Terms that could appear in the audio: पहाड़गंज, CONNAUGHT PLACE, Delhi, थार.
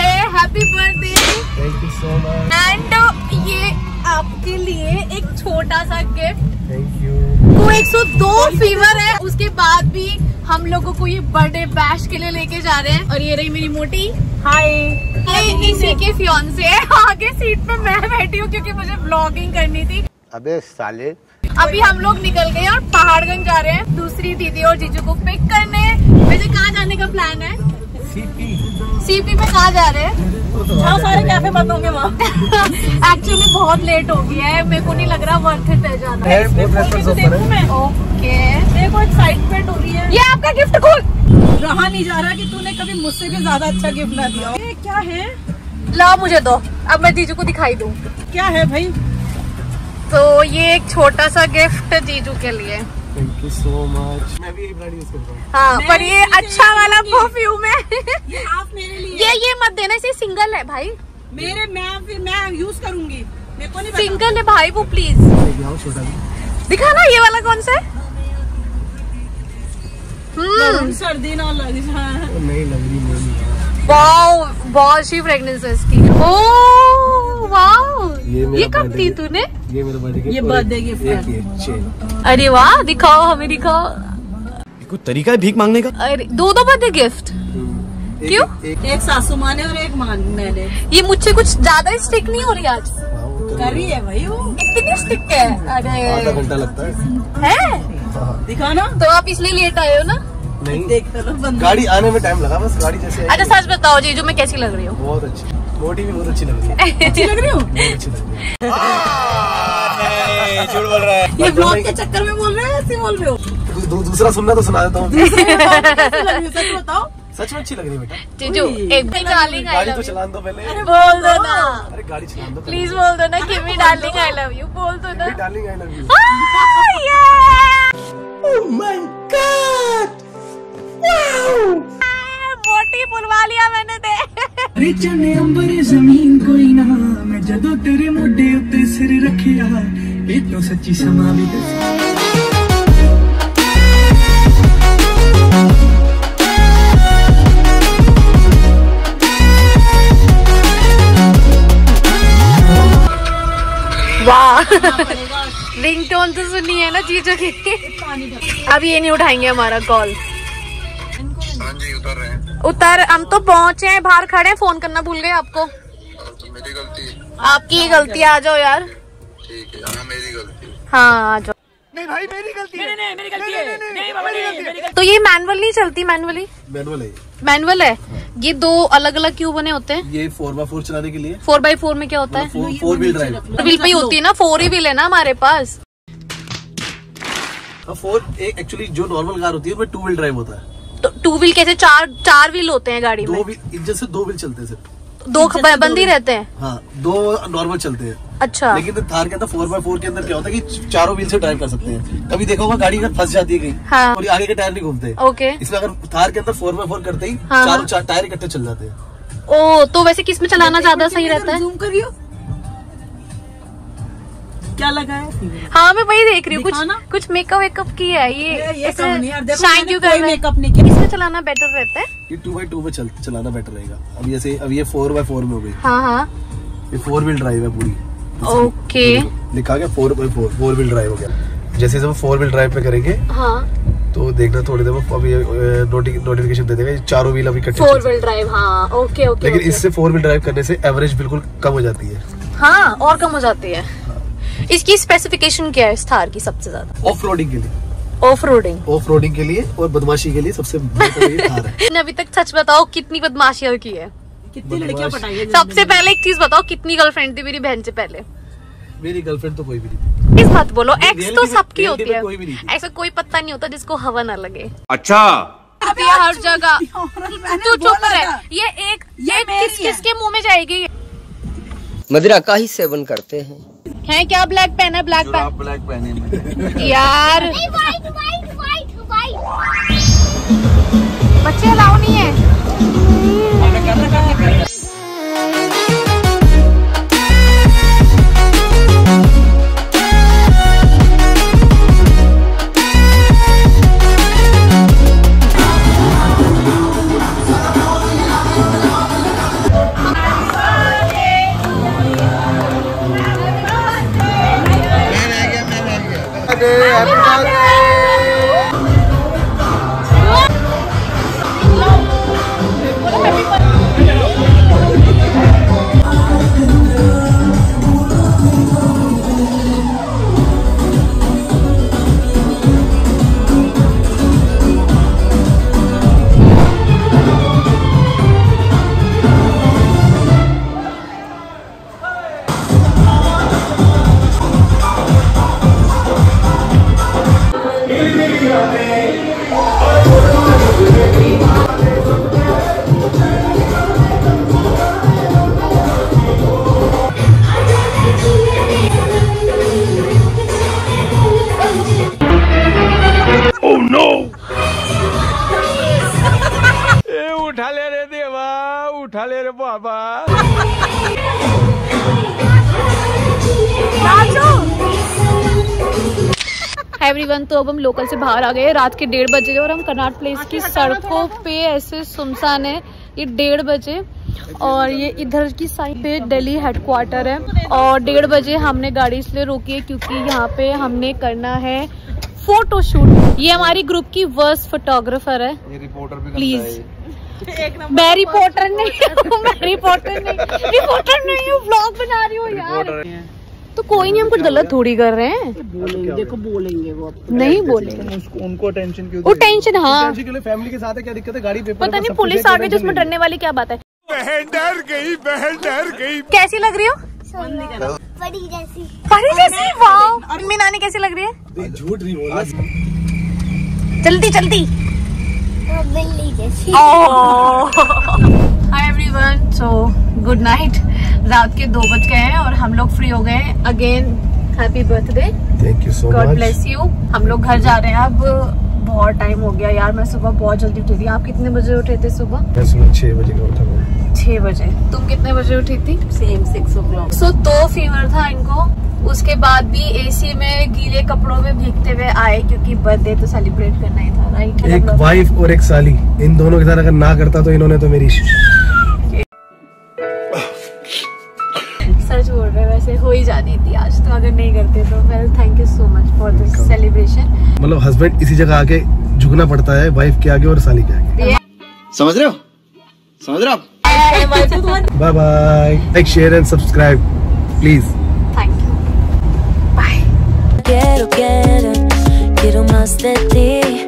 है, happy birthday. Thank you so much. And ये आपके लिए एक छोटा सा गिफ्ट। Thank you. वो 102 फीवर है, उसके बाद भी हम लोगों को ये बर्थडे बैश के लिए लेके जा रहे हैं। और ये रही मेरी मोटी। हाय। इसी के फियांसे है। आगे सीट पे मैं बैठी हूँ क्योंकि मुझे ब्लॉगिंग करनी थी। अबे साले। अभी हम लोग निकल गए और पहाड़गंज जा रहे हैं दूसरी दीदी और जीजू को पिक करने। वैसे कहाँ जाने का प्लान है? सीपी में कहाँ जा रहे हैं? हाँ, सारे कैफे बंद होंगे वहाँ। एक्चुअली बहुत लेट हो गया है, मेरे को नहीं लग रहा वर्थ इट है जाना। ओके, देखो एक्साइटमेंट हो रही है। ये आपका गिफ्ट खोल। रहा नहीं जा रहा कि तूने कभी मुझसे भी ज्यादा अच्छा गिफ्ट ना दिया। ये क्या है? लाओ मुझे दो, अब मैं जीजू को दिखाई दूँ क्या है भाई। तो ये एक छोटा सा गिफ्ट जीजू के लिए। Thank you so much. मैं भी ब्रांड यूज करता हूँ। हाँ, पर ये अच्छा वाला परफ्यूम है। ये आप मेरे लिए। ये मत देना, इसे सिंगल है भाई। मेरे मैं यूज करूंगी, मेरे को नहीं। सिंगल है भाई वो, प्लीज दिखाना। ये वाला कौन सा है? सर्दी ना लग जाए। नहीं लग रही मेरी। वाओ, बहुत सी फ्रेग्रेंसेस की। ओह वाओ, ये कब दी तूने? ये मेरा बर्थडे गिफ्ट है। अरे वाह, दिखाओ हमें, दिखाओ। कोई तरीका है भीख मांगने का? अरे दो बर्थडे गिफ्ट क्यों? एक सासू माँ ने और एक माँ मैंने। ये मुझसे कुछ ज्यादा स्टिक नहीं हो रही आज। कर रही है भाई वो, इतनी स्टिक है। अरे आधा घंटा लगता है दिखाना। तो आप इसलिए लेट आए हो ना? नहीं, देखते लो, गाड़ी आने में टाइम लगा बस, गाड़ी जैसे। अच्छा सच बताओ जीजू, मैं कैसी लग रही हूँ? बहुत अच्छी। मोटी भी बहुत अच्छी लग रही है। अच्छी लग रही हूँ। झूठ बोल रहा है। ये ब्लॉग के चक्कर में बोल रहे हैं, ऐसे बोल रहे हो। दूसरा सुनना तो सुना देता हूँ। सच बताओ, सच में अच्छी लग रही है बेटा। जीजू एक बार गाड़ी तो चलान दो पहले। अरे बोल दो ना। अरे गाड़ी चलान दो प्लीज। बोल दो ना कि डार्लिंग आई लव यू। बोल दो ना darling I love you. Oh my god, wow, मोटी बुलवा लिया मैंने। दे चने अंबरे जमीन कोई ना, मैं जदों तेरे मोढे उत्ते सिर रखिया। तो सच्ची समा भी दस। वाह, रिंगटोन तो सुनी है ना जीजू की। अब ये नहीं उठाएंगे हमारा कॉल। हाँ जी, उतर रहे हैं। उतर, हम तो पहुँचे हैं, बाहर खड़े हैं। फोन करना भूल गए आपको। तो मेरी गलती, आपकी गलती। आ जाओ यार। ठीक है, मेरी गलती। हाँ जो। नहीं भाई, मेरी गलती है। नहीं मेरी गलती है। नहीं बाबा, मेरी गलती है। तो ये मैनुअल नहीं चलती? मैनुअल है। हाँ। ये दो अलग अलग क्यों बने होते हैं? ये 4x4 चलाने के लिए। 4x4 में क्या होता है? 4 व्हील ड्राइव। व्हील पे ही होती है ना, 4 ही व्हील है ना हमारे पास। 4 एक्चुअली जो नॉर्मल कार होती है वो 2 व्हील ड्राइव होता है। तो 2 व्हील कैसे? 4 व्हील होते हैं गाड़ी में। जैसे 2 व्हील चलते हैं सिर्फ, 2 बंदी रहते हैं। हाँ, 2 नॉर्मल चलते हैं। अच्छा। लेकिन थार के अंदर 4x4 के अंदर क्या होता है कि चारों व्हील से ड्राइव कर सकते हैं। कभी देखा होगा गाड़ी अगर फंस जाती है कहीं। हाँ। और आगे के टायर नहीं घूमते। ओके। इसमें अगर थार के अंदर 4x4 करते ही चारों टायर इकट्ठे चल जाते हैं। ओ, तो वैसे किसमें चलाना ज्यादा सही रहता है? ज़ूम करियो, क्या लगा है? हाँ, मैं वही देख रही हूँ। कुछ मेकअप वेकअप किया है ये मेकअप नहीं किया। इसमें चलाना बेटर रहता है। ये 2x2 में चलाना बेटर रहेगा। अब जैसे अब ये 4x4 में हो गई। हाँ हाँ, ये 4 व्हील ड्राइव है पूरी। ओके, लिखा गया 4x4 4 व्हील ड्राइव हो गया। जैसे हम 4 व्हील ड्राइव पे करेंगे। हाँ, तो देखना थोड़ी देर में अभी नोटिफिकेशन दे देगा। चारों व्हील अभी इकट्ठे 4 व्हील ड्राइव। हाँ ओके ओके। लेकिन इससे 4 व्हील ड्राइव करने से एवरेज बिल्कुल कम हो जाती है। हाँ, और कम हो जाती है। इसकी स्पेसिफिकेशन क्या है इस थार की? सबसे ज्यादा ऑफरोडिंग के लिए। ऑफरोडिंग के लिए और बदमाशी के लिए सबसे बेहतर थार है। अभी तक सच बताओ कितनी बदमाशियां की है, कितनी लड़कियां पटाई है? सबसे पहले एक चीज बताओ, कितनी गर्लफ्रेंड थी मेरी बहन से पहले? मेरी गर्लफ्रेंड तो कोई भी नहीं थी। इस बात बोलो, एक्स तो सबकी होती है। ऐसा कोई पता नहीं होता जिसको हवा ना लगे। अच्छा, हर जगह तू चुप रह। ये किसके मुँह में जाएगी? मदिरा का ही सेवन करते हैं। है क्या? ब्लैक पेन है। ब्लैक पहने में यार। नहीं, वाइट। बच्चे अलाउ नहीं है। उठा ले रे बाबा। हाय एवरीवन, तो अब हम लोकल से बाहर आ गए। रात के 1:30 बजे और हम कनॉट प्लेस की सड़कों पे ऐसे सुनसान है ये 1:30 बजे। और ये इधर की साइड पे दिल्ली हेडक्वार्टर है। और 1:30 बजे हमने गाड़ी इसलिए रोकी है क्योंकि यहाँ पे हमने करना है फोटोशूट। ये हमारी ग्रुप की वर्स्ट फोटोग्राफर है। ये रिपोर्टर भी प्लीज। मैं रिपोर्टर नहीं हूँ, मैं रिपोर्टर नहीं हूँ, ब्लॉग बना रही हूँ यार। तो कोई नहीं, हम कुछ गलत थोड़ी कर रहे हैं। बोलेंगे, देखो बोलेंगे वो नहीं बोलेंगे। उनको टेंशन क्यों? वो टेंशन हाँ फैमिली के साथ है, क्या दिक्कत है? गाड़ी पता नहीं पुलिस आ गई तो उसमें डरने वाली क्या बात है। बहन डर गई। कैसी लग रही हो? परी जैसी। वाह, अम्मी नानी कैसी लग रही है? झूठ नहीं बोला। चलती बिल्ली जैसी। Hi everyone, so good night. रात के 2 बज गए हैं और हम लोग फ्री हो गए हैं। Again happy birthday, thank you so much, god bless you. हम लोग घर जा रहे हैं अब। बहुत टाइम हो गया यार, मैं सुबह बहुत जल्दी उठी थी। आप कितने बजे उठे थे सुबह? मैं सुबह 6 बजे उठा था। 6 बजे। तुम कितने बजे उठी थी? Same 6 o'clock। सो 2 फीवर था इनको, उसके बाद भी एसी में गीले कपड़ों में भीगते हुए आए क्योंकि बर्थडे तो सेलिब्रेट करना ही था, राइट? एक वाइफ और एक साली, इन दोनों के साथ अगर ना करता तो इन्होंने तो मेरी सच बोल रहे, वैसे हो ही जानी थी आज तो अगर नहीं करते तो। Well, thank you so much for this celebration. मतलब हस्बैंड इसी जगह आके झुकना पड़ता है, वाइफ के आगे और साली के आगे। समझ रहे हो? Bye bye, like share and subscribe please. Quiero más de ti.